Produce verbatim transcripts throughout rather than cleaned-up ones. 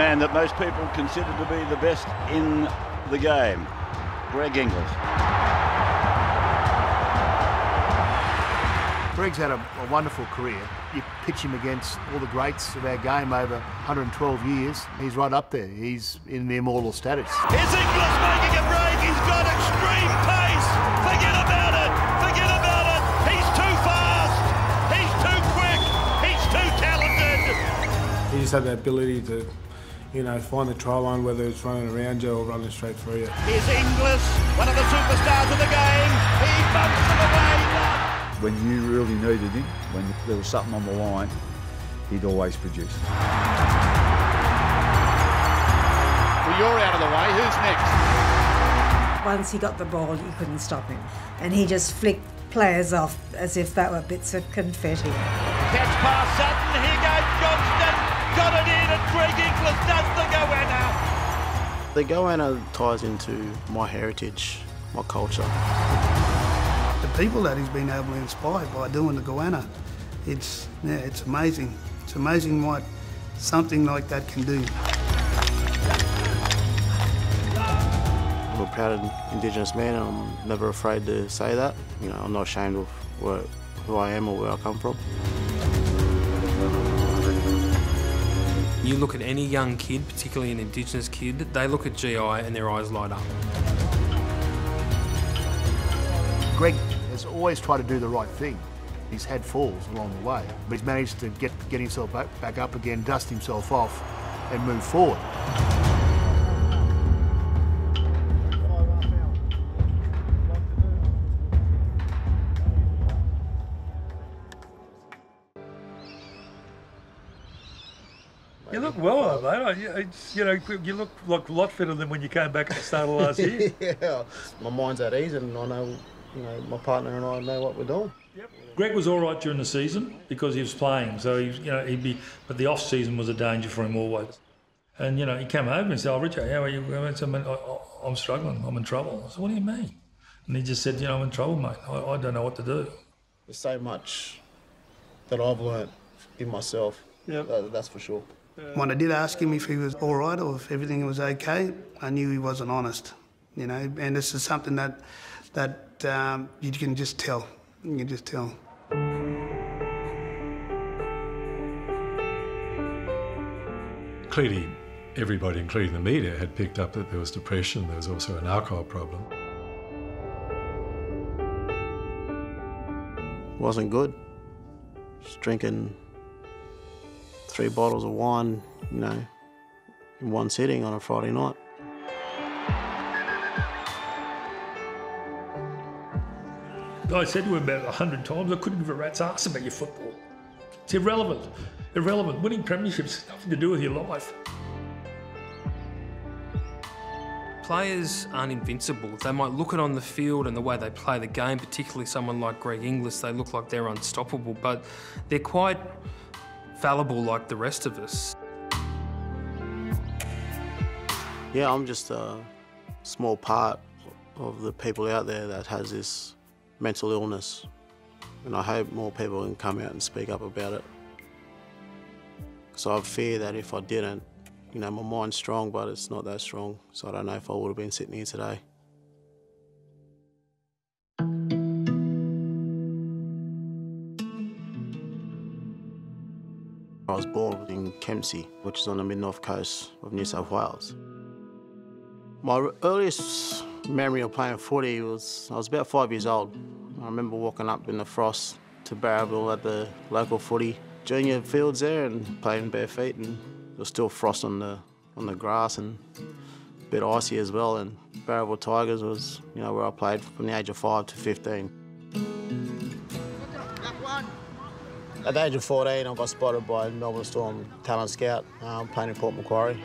man that most people consider to be the best in the game, Greg Inglis. Greg's had a, a wonderful career. You pitch him against all the greats of our game over one hundred twelve years, he's right up there. He's in the immortal status. Is Inglis making a break? He's got extreme pace. Forget about it. Forget about it. He's too fast. He's too quick. He's too talented. He just had the ability to, you know, find the try line, whether it's running around you or running straight through you. Here's Inglis, one of the superstars of the game. He bumps them away. When you really needed him, when there was something on the line, he'd always produce. Well, you're out of the way. Who's next? Once he got the ball, you couldn't stop him. And he just flicked players off as if they were bits of confetti. Catch pass Sutton. Here goes Johnston. Got it in, and Greg Inglis does the goanna. The goanna ties into my heritage, my culture. People that he's been able to inspire by doing the goanna. It's, yeah, it's amazing. It's amazing what something like that can do. I'm a proud Indigenous man, and I'm never afraid to say that. You know, I'm not ashamed of where, who I am or where I come from. You look at any young kid, particularly an Indigenous kid, they look at G I and their eyes light up. Greg has always tried to do the right thing. He's had falls along the way, but he's managed to get, get himself back, back up again, dust himself off, and move forward. You look well, though, mate. You, you know, you look like a lot fitter than when you came back at the start of last year. Yeah, my mind's at ease, and I know. You know, my partner and I know what we're doing. Yep. Greg was all right during the season because he was playing, so he, you know, he'd be. But the off season was a danger for him always. And you know, he came over and said, "Oh, Richard, how are you?" I said, "I'm struggling. I'm in trouble." I said, "What do you mean?" And he just said, "You know, I'm in trouble, mate. I, I don't know what to do." There's so much that I've learnt in myself. Yeah, that, that's for sure. When I did ask him if he was all right or if everything was okay, I knew he wasn't honest. You know, and this is something that that. Um, you can just tell. You can just tell. Clearly, everybody, including the media, had picked up that there was depression. There was also an alcohol problem. It wasn't good. Just drinking three bottles of wine, you know, in one sitting on a Friday night. I said to him about a hundred times, I couldn't give a rat's ass about your football. It's irrelevant. Irrelevant. Winning premierships has nothing to do with your life. Players aren't invincible. They might look it on the field and the way they play the game, particularly someone like Greg Inglis, they look like they're unstoppable, but they're quite fallible like the rest of us. Yeah, I'm just a small part of the people out there that has this mental illness, and I hope more people can come out and speak up about it. So I fear that if I didn't, you know, my mind's strong, but it's not that strong, so I don't know if I would have been sitting here today. I was born in Kempsey, which is on the mid-north coast of New South Wales. My earliest memory of playing footy was I was about five years old. I remember walking up in the frost to Barrabil at the local footy junior fields there and playing bare feet, and there was still frost on the on the grass and a bit icy as well. And Barrabil Tigers was, you know, where I played from the age of five to fifteen. At the age of fourteen, I got spotted by Melbourne Storm talent scout um, playing in Port Macquarie.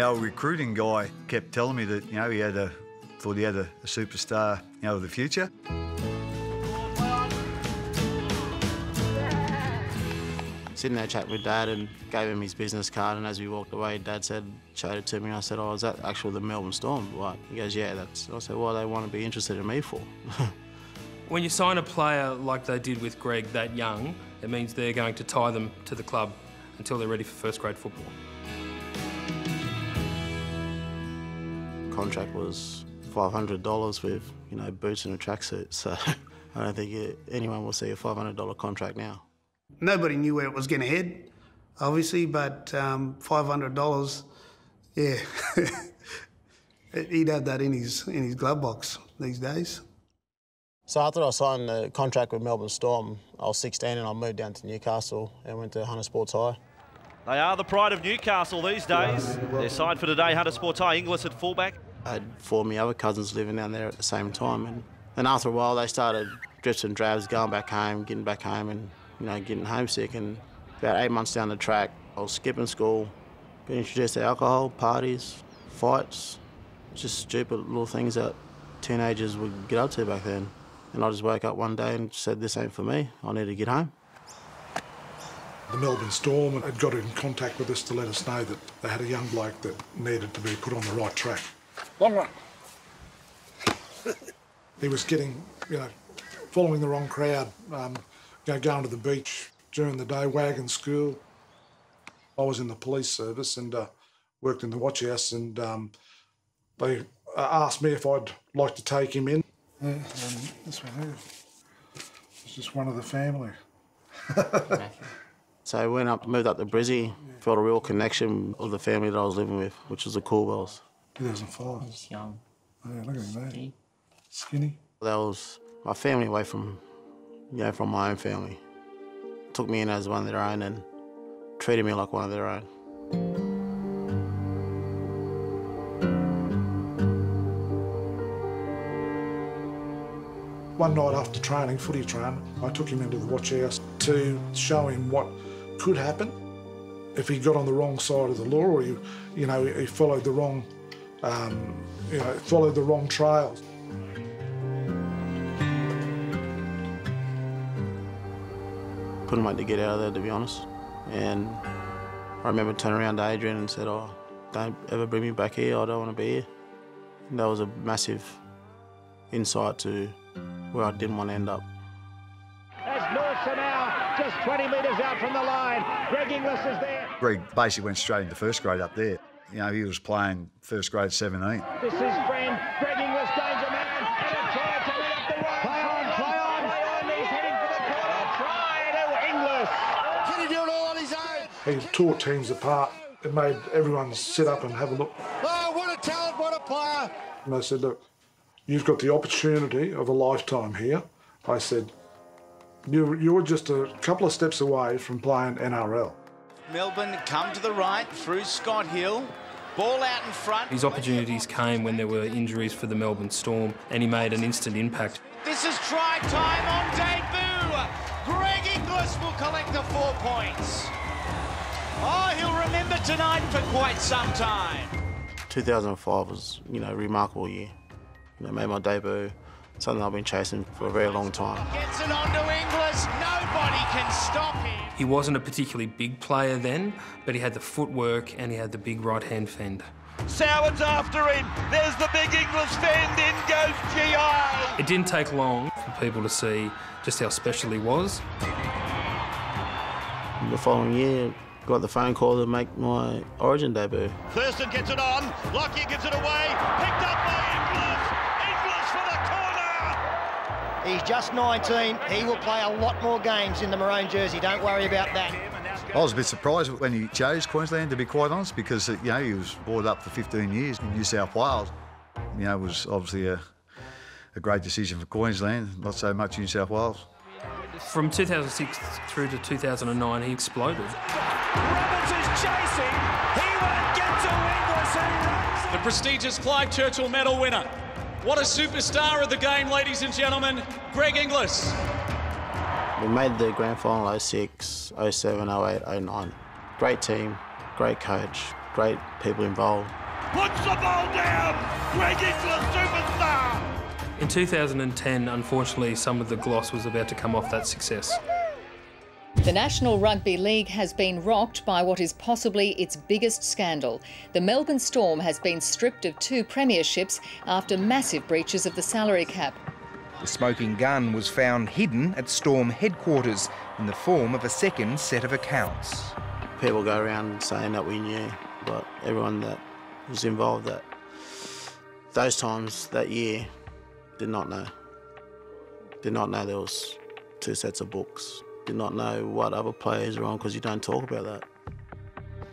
Our recruiting guy kept telling me that, you know, he had a, thought he had a, a superstar, you know, of the future. Sitting there chatting with Dad, and gave him his business card, and as we walked away, Dad said, showed it to me, and I said, "Oh, is that actually the Melbourne Storm?" Like, he goes, "Yeah, that's." I said, "What do they want to be interested in me for?" When you sign a player like they did with Greg that young, it means they're going to tie them to the club until they're ready for first grade football. contract was five hundred dollars with, you know, boots and a tracksuit, so I don't think it, anyone will see a five hundred dollar contract now. Nobody knew where it was going to head, obviously, but um, five hundred dollars, yeah, he'd have that in his, in his glove box these days. So after I signed the contract with Melbourne Storm, I was sixteen and I moved down to Newcastle and went to Hunter Sports High. They are the pride of Newcastle these days. Their side for today, Hunter Sports High, Inglis at fullback. I had four of my other cousins living down there at the same time, and, and after a while they started drifts and drabs, going back home, getting back home and, you know, getting homesick. And about eight months down the track, I was skipping school, being introduced to alcohol, parties, fights, just stupid little things that teenagers would get up to back then. And I just woke up one day and said, this ain't for me, I need to get home. The Melbourne Storm had got in contact with us to let us know that they had a young bloke that needed to be put on the right track. Long run. He was getting, you know, following the wrong crowd, um, you know, going to the beach during the day, wagging school. I was in the police service and uh, worked in the watch house, and um, they asked me if I'd like to take him in. Yeah, um, this one here was just one of the family. So I went up, moved up to Brizzy, felt a real connection with the family that I was living with, which was the Coolwells. two thousand five. He's young. Yeah, look at him, mate. Skinny. That was my family away from, you know, from my own family. Took me in as one of their own and treated me like one of their own. One night after training, footy training, I took him into the watch house to show him what could happen if he got on the wrong side of the law, or he, you know, he followed the wrong, um, you know, followed the wrong trails. Couldn't wait to get out of there, to be honest. And I remember turning around to Adrian and said, "Oh, don't ever bring me back here. I don't want to be here." And that was a massive insight to where I didn't want to end up. Just twenty metres out from the line, Greg Inglis is there. Greg basically went straight into first grade up there. You know, he was playing first grade seventeen. This is friend Greg Inglis, danger man, and a try to lead up the way. Play on, play on, play on, he's heading for the corner. Try to Inglis. Can he do it all on his own? He tore teams apart. It made everyone sit up and have a look. Oh, what a talent, what a player. And they said, look, you've got the opportunity of a lifetime here. I said, You, you were just a couple of steps away from playing N R L. Melbourne come to the right through Scott Hill. Ball out in front. His opportunities came when there were injuries for the Melbourne Storm, and he made an instant impact. This is try time on debut. Greg Inglis will collect the four points. Oh, he'll remember tonight for quite some time. two thousand five was, you know, a remarkable year. You know, made my debut. Something I've been chasing for a very long time. Gets it onto Inglis. Nobody can stop him. He wasn't a particularly big player then, but he had the footwork and he had the big right-hand fend. Soward's after him. There's the big Inglis fend. In goes G I. It didn't take long for people to see just how special he was. The following year, got the phone call to make my Origin debut. Thurston gets it on. Lockyer gives it away. Picked up by Inglis. He's just nineteen. He will play a lot more games in the Maroon jersey. Don't worry about that. I was a bit surprised when he chose Queensland, to be quite honest, because, you know, he was brought up for fifteen years in New South Wales. You know, it was obviously a, a great decision for Queensland, not so much New South Wales. From two thousand six through to two thousand nine, he exploded. Roberts is chasing. He won't get to Inglis and runs. The prestigious Clive Churchill medal winner. What a superstar of the game, ladies and gentlemen, Greg Inglis. We made the grand final oh six, oh seven, oh eight, oh nine. Great team, great coach, great people involved. Puts the ball down, Greg Inglis, superstar. In two thousand ten, unfortunately, some of the gloss was about to come off that success. The National Rugby League has been rocked by what is possibly its biggest scandal. The Melbourne Storm has been stripped of two premierships after massive breaches of the salary cap. The smoking gun was found hidden at Storm headquarters in the form of a second set of accounts. People go around saying that we knew, but everyone that was involved that those times that year, did not know. Did not know there was two sets of books. Did not know what other players were on because you don't talk about that.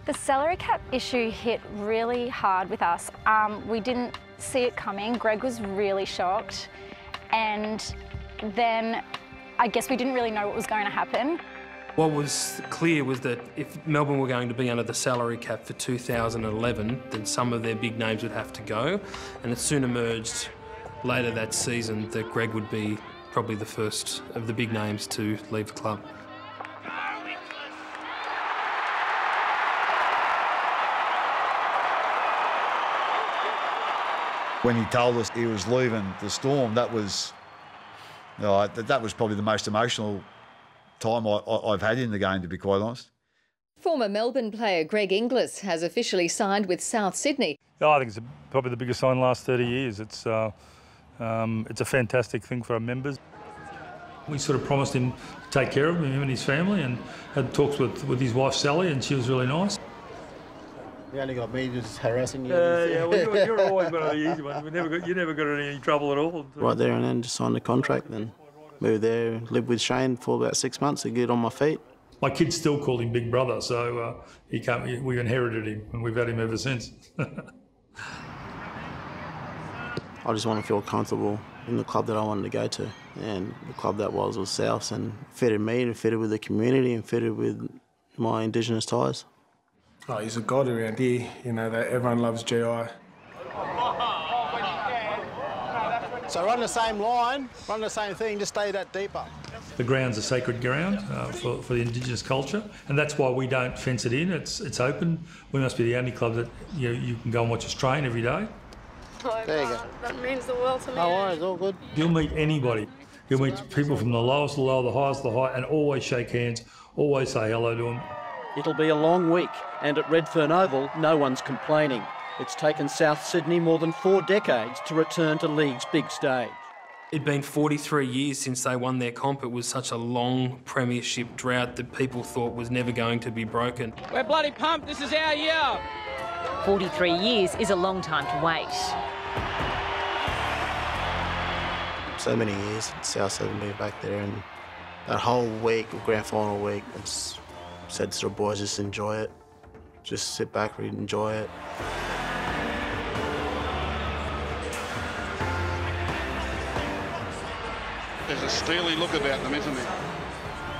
The salary cap issue hit really hard with us. Um, we didn't see it coming. Greg was really shocked. And then I guess we didn't really know what was going to happen. What was clear was that if Melbourne were going to be under the salary cap for two thousand eleven, then some of their big names would have to go. And it soon emerged later that season that Greg would be probably the first of the big names to leave the club. When he told us he was leaving the Storm, that was, you know, that was probably the most emotional time I, I've had in the game, to be quite honest. Former Melbourne player Greg Inglis has officially signed with South Sydney. Oh, I think it's probably the biggest sign in the last thirty years. It's, uh, um, it's a fantastic thing for our members. We sort of promised him to take care of him, him and his family, and had talks with, with his wife Sally, and she was really nice. You only got me just harassing you. Uh, yeah, well, you're, you're always one of the easy ones. We never got, you never got any trouble at all. Right there and then, just signed the contract then. Moved there, lived with Shane for about six months to get on my feet. My kids still call him Big Brother, so uh, he can't, we inherited him and we've had him ever since. I just want to feel comfortable in the club that I wanted to go to. And the club that was was Souths, and fitted me and fitted with the community and fitted with my Indigenous ties. Oh, he's a god around here, you know, that everyone loves G I. So run the same line, run the same thing, just stay that deeper. The ground's a sacred ground uh, for, for the Indigenous culture, and that's why we don't fence it in, it's it's open. We must be the only club that you know, you can go and watch us train every day. Oh, there you go. That means the world to me. No worries, all good. You'll meet anybody. You'll meet people from the lowest to the low, the highest to the high, and always shake hands, always say hello to them. It'll be a long week, and at Redfern Oval, no one's complaining. It's taken South Sydney more than four decades to return to league's big stage. It'd been forty-three years since they won their comp. It was such a long premiership drought that people thought was never going to be broken. We're bloody pumped, this is our year. forty-three years is a long time to wait. So many years, South Sydney back there, and that whole week, grand final week, it's said to the boys, just enjoy it. Just sit back and enjoy it. There's a steely look about them, isn't there?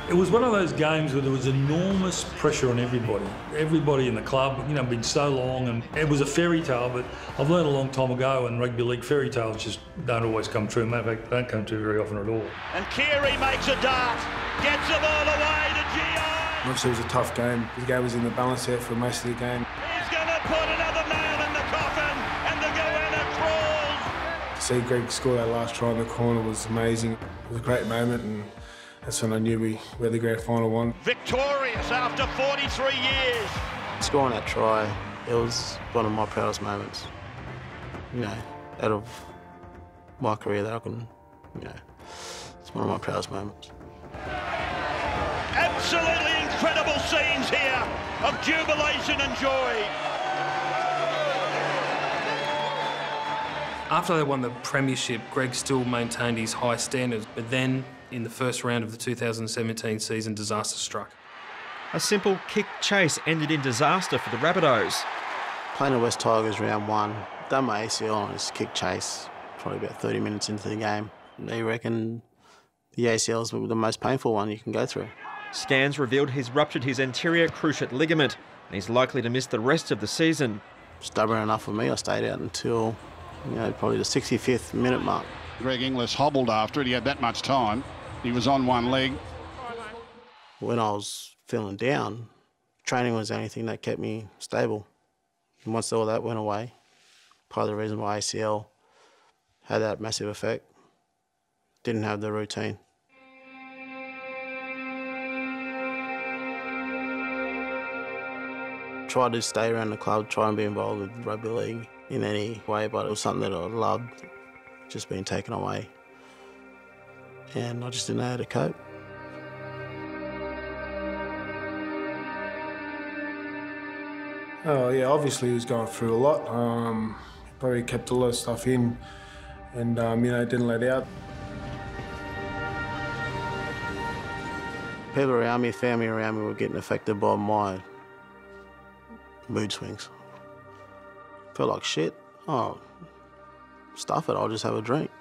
It was one of those games where there was enormous pressure on everybody. Everybody in the club, you know, been so long, and it was a fairy tale, but I've learned a long time ago in rugby league, fairy tales just don't always come true. Matter of fact, they don't come true very often at all. And Keary makes a dart, gets it all away to Geo. Obviously, it was a tough game. The game was in the balance there for most of the game. He's going to put another nail in the coffin, and the goanna crawls. To see Greg score that last try in the corner was amazing. It was a great moment, and that's when I knew we were the grand final one. Victorious after forty-three years. Scoring that try, it was one of my proudest moments. You know, out of my career that I can, you know, it's one of my proudest moments. Absolutely incredible scenes here of jubilation and joy. After they won the premiership, Greg still maintained his high standards, but then in the first round of the two thousand seventeen season, disaster struck. A simple kick chase ended in disaster for the Rabbitohs. Playing the West Tigers round one, done my A C L on his kick chase, probably about thirty minutes into the game. They reckon the A C L is the most painful one you can go through. Scans revealed he's ruptured his anterior cruciate ligament and he's likely to miss the rest of the season. Stubborn enough for me, I stayed out until, you know, probably the sixty-fifth minute mark. Greg Inglis hobbled after it, he had that much time. He was on one leg. When I was feeling down, training was the only thing that kept me stable. And once all that went away, part of the reason why A C L had that massive effect, didn't have the routine. Tried to stay around the club, try and be involved with rugby league in any way, but it was something that I loved, just being taken away. And I just didn't know how to cope. Oh yeah, obviously he was going through a lot. Um, probably kept a lot of stuff in and, um, you know, didn't let out. People around me, family around me were getting affected by my mood swings. Felt like shit. Oh, stuff it, I'll just have a drink.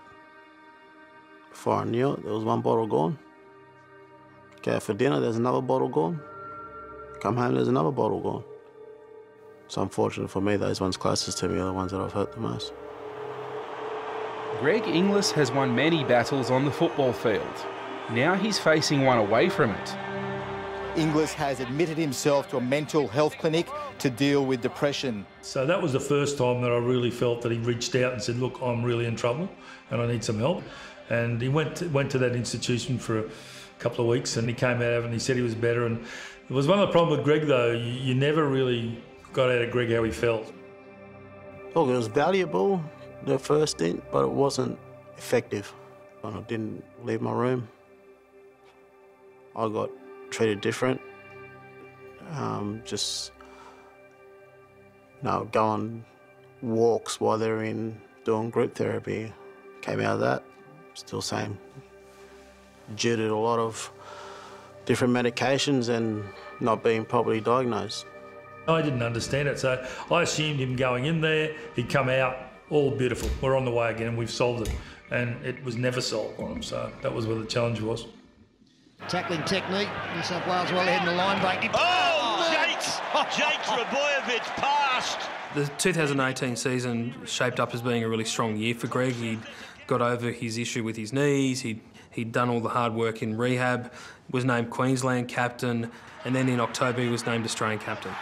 Before I knew it, there was one bottle gone. Go out for dinner, there's another bottle gone. Come home, there's another bottle gone. It's unfortunate for me, those ones closest to me are the ones that I've hurt the most. Greg Inglis has won many battles on the football field. Now he's facing one away from it. Inglis has admitted himself to a mental health clinic to deal with depression. So that was the first time that I really felt that he reached out and said, look, I'm really in trouble and I need some help. And he went to, went to that institution for a couple of weeks and he came out of it and he said he was better. And it was one of the problems with Greg, though, you, you never really got out of Greg how he felt. Look, it was valuable, the first stint, but it wasn't effective. When I didn't leave my room, I got treated different. Um, just, you know, go on walks while they're in doing group therapy. Came out of that, still same. Jitted a lot of different medications and not being properly diagnosed. I didn't understand it, so I assumed him going in there, he'd come out, all beautiful, we're on the way again, we've solved it. And it was never solved on him, so that was where the challenge was. Tackling technique, New South Wales well ahead in the line break. Oh, Jakes! Jakes Rabojevic passed! The two thousand eighteen season shaped up as being a really strong year for Greg. He'd got over his issue with his knees, he'd, he'd done all the hard work in rehab, was named Queensland captain, and then in October he was named Australian captain.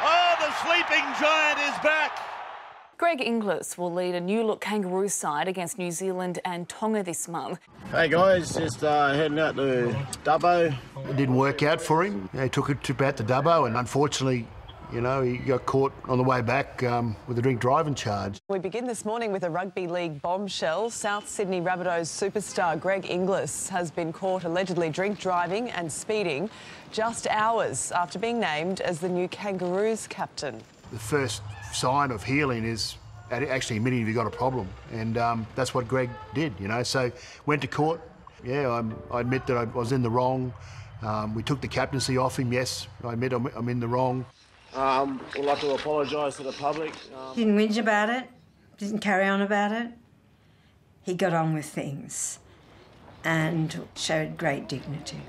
Oh, the sleeping giant is back! Greg Inglis will lead a new-look kangaroo side against New Zealand and Tonga this month. Hey, guys, just uh, heading out to Dubbo. It didn't work out for him. He took it back to Dubbo and, unfortunately, you know, he got caught on the way back um, with a drink driving charge. We begin this morning with a rugby league bombshell. South Sydney Rabbitohs superstar Greg Inglis has been caught allegedly drink driving and speeding just hours after being named as the new Kangaroos captain. The first sign of healing is actually admitting you've got a problem, and um, that's what Greg did, you know. So went to court. Yeah, I'm, I admit that I was in the wrong. Um, we took the captaincy off him. Yes, I admit I'm, I'm in the wrong. Um, I'd like to apologise to the public. Um... Didn't whinge about it. Didn't carry on about it. He got on with things and showed great dignity.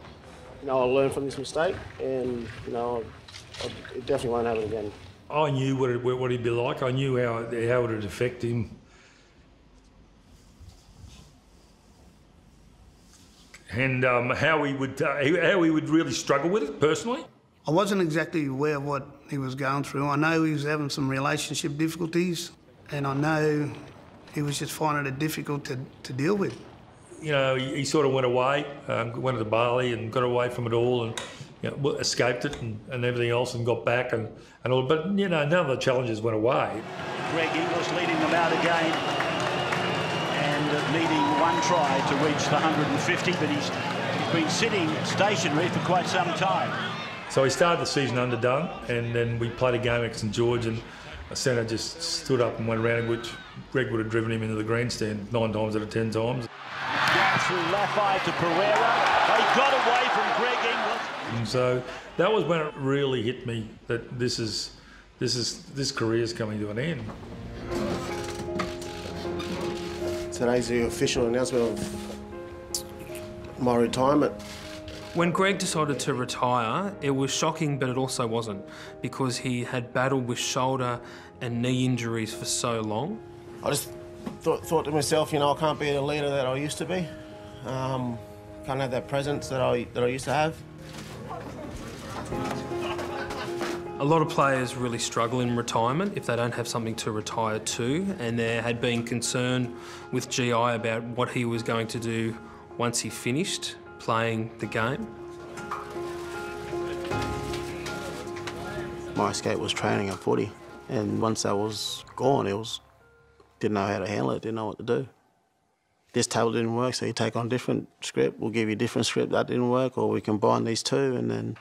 You know, I learned from this mistake, and you know, I, I definitely won't happen again. I knew what, it, what he'd be like. I knew how, how it would affect him. And um, how, he would, uh, how he would really struggle with it, personally. I wasn't exactly aware of what he was going through. I know he was having some relationship difficulties, and I know he was just finding it difficult to, to deal with. You know, he, he sort of went away, um, went to Bali and got away from it all. And, you know, escaped it and, and everything else and got back and, and all, but, you know, none of the challenges went away. Greg Inglis leading them out again and needing one try to reach the one hundred and fifty, but he's, he's been sitting stationary for quite some time. So he started the season underdone and then we played a game at Saint George and a centre just stood up and went around, which Greg would have driven him into the grandstand nine times out of ten times. Down through Laffey to Pereira, they got away from Greg Inglis. And so that was when it really hit me that this is, this is, this career's coming to an end. Today's the official announcement of my retirement. When Greg decided to retire, it was shocking, but it also wasn't, because he had battled with shoulder and knee injuries for so long. I just thought, thought to myself, you know, I can't be the leader that I used to be. Um, can't have that presence that I, that I used to have. A lot of players really struggle in retirement if they don't have something to retire to, and there had been concern with G I about what he was going to do once he finished playing the game. My escape was training at footy, and once that was gone, it was, didn't know how to handle it, didn't know what to do. This table didn't work, so you take on different script, we'll give you a different script, that didn't work, or we combine these two, and then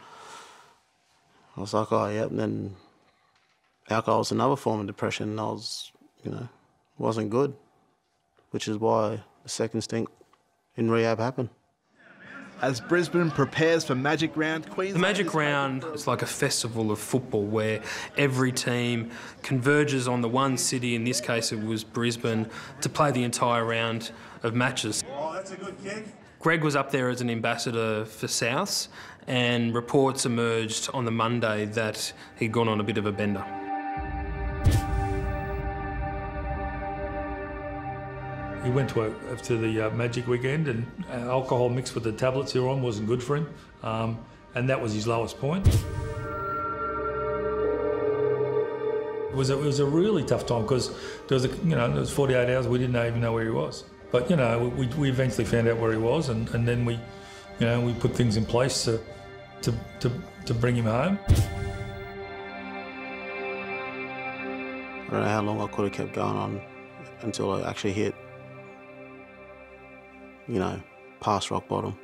I was like, oh, yeah, and then alcohol's another form of depression, and I was, you know, wasn't good, which is why the second stint in rehab happened. As Brisbane prepares for Magic Round, Queensland... The Magic Round is like a festival of football where every team converges on the one city, in this case it was Brisbane, to play the entire round of matches. Oh, that's a good kick. Greg was up there as an ambassador for Souths, and reports emerged on the Monday that he'd gone on a bit of a bender. He went to, a, to the uh, Magic weekend, and uh, alcohol mixed with the tablets he were on wasn't good for him, um, and that was his lowest point. It was a, it was a really tough time because there was a, you know, it was forty-eight hours we didn't even know where he was. But you know, we, we eventually found out where he was, and, and then we, you know, we put things in place to to to, to bring him home. I don't know how long I could have kept going on until I actually hit, you know, past rock bottom.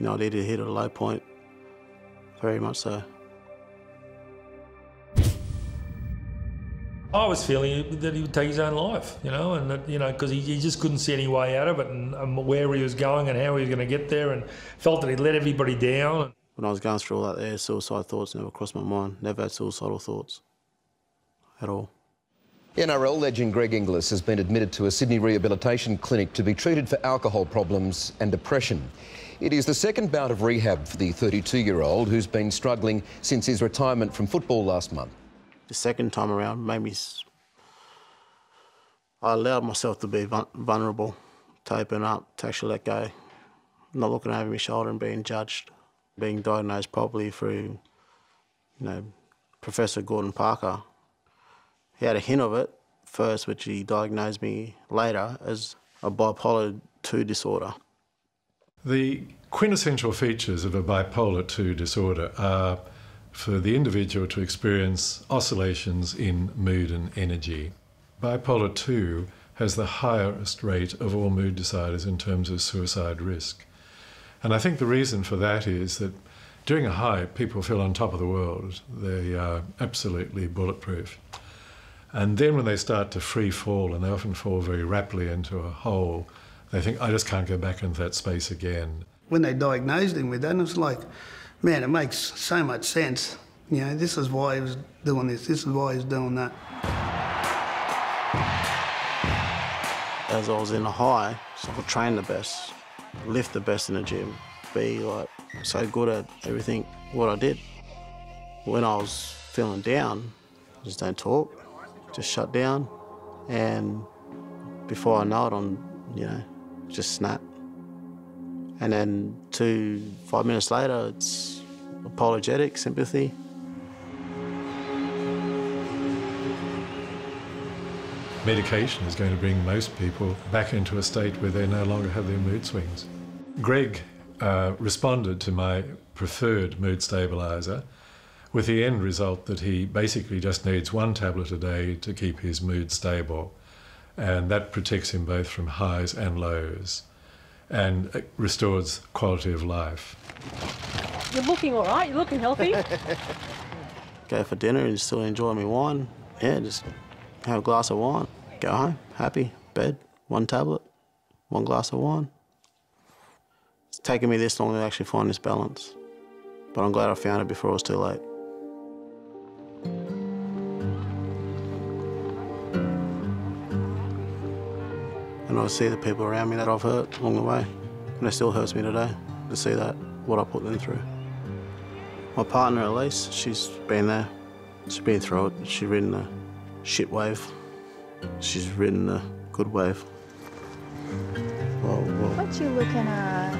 You know, I did hit at a low point, very much so. I was feeling that he would take his own life, you know, and that, you know, because he, he just couldn't see any way out of it, and, and where he was going and how he was going to get there, and felt that he'd let everybody down. When I was going through all that there, suicide thoughts never crossed my mind. Never had suicidal thoughts at all. N R L legend Greg Inglis has been admitted to a Sydney rehabilitation clinic to be treated for alcohol problems and depression. It is the second bout of rehab for the thirty-two-year-old who's been struggling since his retirement from football last month. The second time around made me... I allowed myself to be vulnerable, to open up, to actually let go, not looking over my shoulder and being judged, being diagnosed properly through, you know, Professor Gordon Parker. He had a hint of it first, which he diagnosed me later as a bipolar two disorder. The quintessential features of a bipolar two disorder are for the individual to experience oscillations in mood and energy. Bipolar two has the highest rate of all mood disorders in terms of suicide risk. And I think the reason for that is that during a high, people feel on top of the world. They are absolutely bulletproof. And then when they start to free fall, and they often fall very rapidly into a hole, they think, I just can't go back into that space again. When they diagnosed him with that, it was like, man, it makes so much sense. You know, this is why he was doing this, this is why he's doing that. As I was in a high, so I could train the best, lift the best in the gym, be like so good at everything, what I did. When I was feeling down, I just don't talk. Just shut down, and before I know it, I'm, you know, just snap. And then two, five minutes later, it's apologetic, sympathy. Medication is going to bring most people back into a state where they no longer have their mood swings. Greg uh, responded to my preferred mood stabiliser, with the end result that he basically just needs one tablet a day to keep his mood stable, and that protects him both from highs and lows, and it restores quality of life. You're looking all right, you're looking healthy. Go for dinner and still enjoy my wine. Yeah, just have a glass of wine. Go home, happy, bed, one tablet, one glass of wine. It's taken me this long to actually find this balance, but I'm glad I found it before it was too late. And I see the people around me that I've hurt along the way, and it still hurts me today to see that, what I put them through. My partner, Elise, she's been there. She's been through it. She's ridden the shit wave. She's ridden the good wave. Whoa, whoa. What you looking at?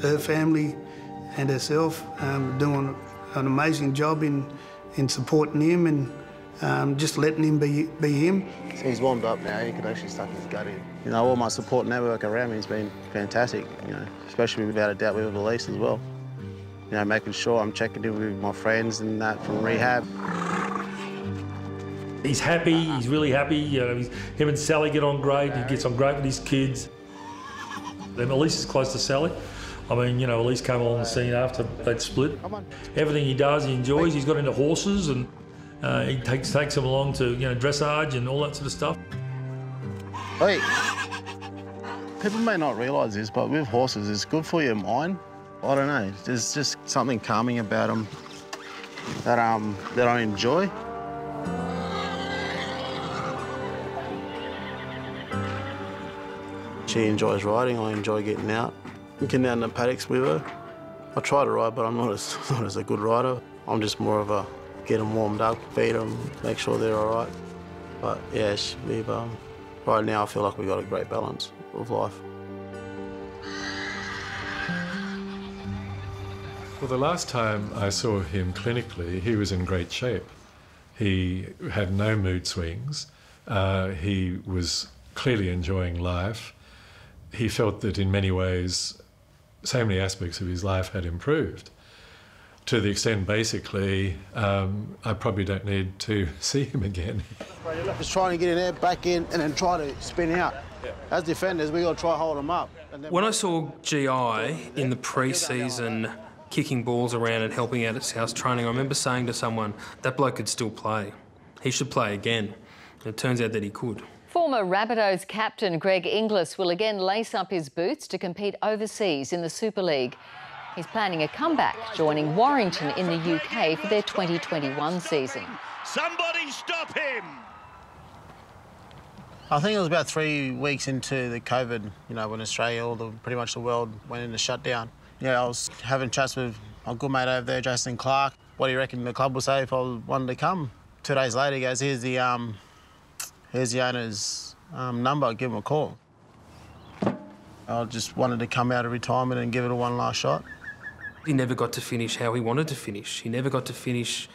Her family and herself um, doing an amazing job in, in supporting him, and Um, just letting him be, be him. He's warmed up now, he can actually stuff his gut in. You know, all my support network around me has been fantastic, you know, especially without a doubt with Elise as well. You know, making sure I'm checking in with my friends and that from rehab. He's happy, he's really happy. You know, he's, him and Sally get on great, he gets on great with his kids. Then Elise is close to Sally. I mean, you know, Elise came on the scene after they'd split. Everything he does, he enjoys. He's got into horses and Uh, he takes takes them along to, you know, dressage and all that sort of stuff. Hey, people may not realise this, but with horses, it's good for your mind. I don't know. There's just something calming about them that um that I enjoy. She enjoys riding. I enjoy getting out. Getting out in the paddocks with her. I try to ride, but I'm not as not as a good rider. I'm just more of a get them warmed up, feed them, make sure they're all right. But yeah, we've um, right now I feel like we've got a great balance of life. Well, the last time I saw him clinically, he was in great shape. He had no mood swings. Uh, he was clearly enjoying life. He felt that in many ways, so many aspects of his life had improved, to the extent, basically, um, I probably don't need to see him again. Just trying to get in there, back in, and then try to spin out. As defenders, we got to try hold him up. And then when I saw G I in the pre-season, kicking balls around and helping out at South training, I remember saying to someone, that bloke could still play. He should play again. And it turns out that he could. Former Rabbitohs captain Greg Inglis will again lace up his boots to compete overseas in the Super League. He's planning a comeback, joining Warrington in the U K for their twenty twenty-one season. Somebody stop him! I think it was about three weeks into the COVID, you know, when Australia, all the, pretty much the world went into shutdown. Yeah, I was having chats with my good mate over there, Justin Clark. What do you reckon the club will say if I wanted to come? Two days later, he goes, here's the, um, here's the owner's um, number, give him a call. I just wanted to come out of retirement and give it a one last shot. He never got to finish how he wanted to finish. He never got to finish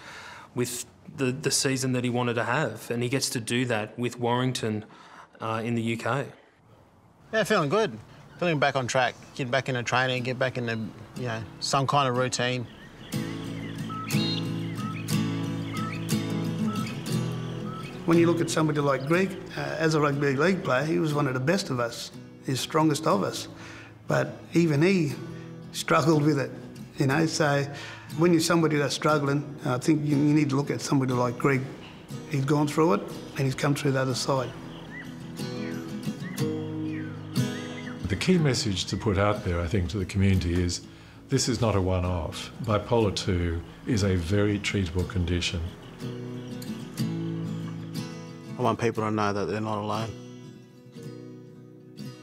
with the, the season that he wanted to have, and he gets to do that with Warrington uh, in the U K. Yeah, feeling good. Feeling back on track, get back into training, get back into, you know, some kind of routine. When you look at somebody like Greg, uh, as a rugby league player, he was one of the best of us, his strongest of us. But even he struggled with it, you know. So when you're somebody that's struggling, I think you need to look at somebody like Greg. He's gone through it and he's come through the other side. The key message to put out there, I think, to the community is this is not a one-off. Bipolar two is a very treatable condition. I want people to know that they're not alone.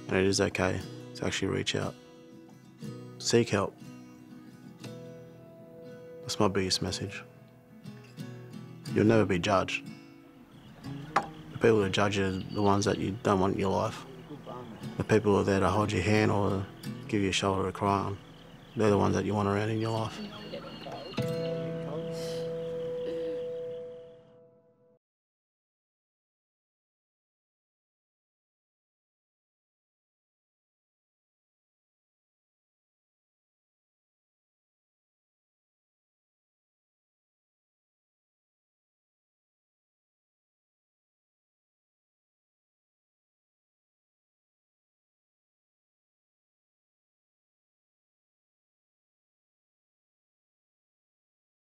And it is okay to actually reach out. Seek help. That's my biggest message. You'll never be judged. The people that judge you are the ones that you don't want in your life. The people who are there to hold your hand or give you a shoulder to cry on, they're the ones that you want around in your life.